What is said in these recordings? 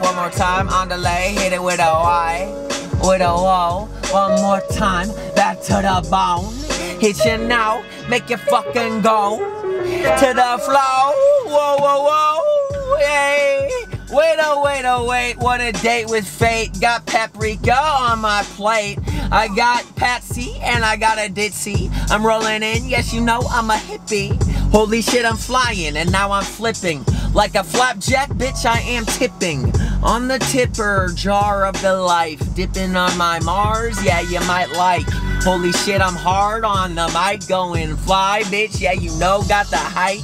One more time on delay, hit it with a Y, with a O. One more time, back to the bone. Hit you now, make you fucking go to the flow. Whoa, whoa, whoa, hey. Wait, oh, wait, oh, wait. What a date with fate. Got paprika on my plate. I got Patsy and I got a ditzy. I'm rolling in, yes, you know I'm a hippie. Holy shit, I'm flying and now I'm flipping. Like a flapjack, bitch, I am tipping. On the tipper jar of the life. Dipping on my Mars, yeah, you might like. Holy shit, I'm hard on the mic. Going fly, bitch, yeah, you know, got the height.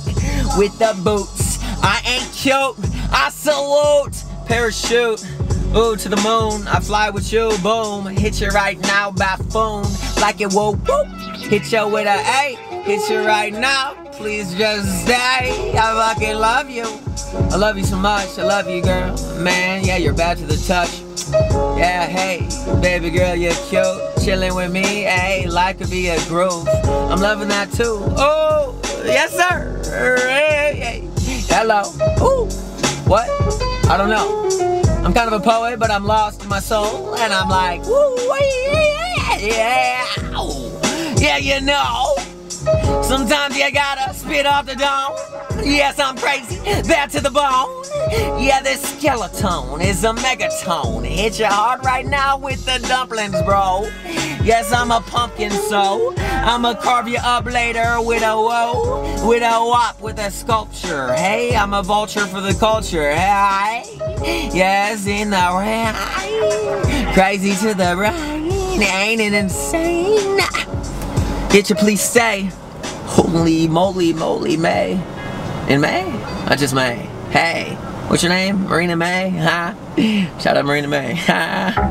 With the boots, I ain't cute. I salute. Parachute, ooh, to the moon. I fly with you, boom. Hit you right now by phone. Like it whoop, whoop. Hit you with a A. Hit you right now. Please just stay, I fucking love you. I love you so much, I love you, girl. Man, yeah, you're bad to the touch. Yeah, hey, baby girl, you're cute. Chilling with me, hey, life could be a groove. I'm loving that too. Oh, yes sir. Hey, hey. Hello. Ooh, what? I don't know. I'm kind of a poet, but I'm lost in my soul. And I'm like, woo, yeah. Yeah, you know. Sometimes you gotta spit off the dome. Yes, I'm crazy, back to the bone. Yeah, this skeleton is a megaton. Hit your heart right now with the dumplings, bro. Yes, I'm a pumpkin, so I'ma carve you up later with a woe, with a wop, with a sculpture. Hey, I'm a vulture for the culture. Hey, yes, in the right, crazy to the right, ain't it insane? Did you please say, holy moly, moly May. In May? I just May. Hey, what's your name? Marina May, huh? Shout out Marina May, huh?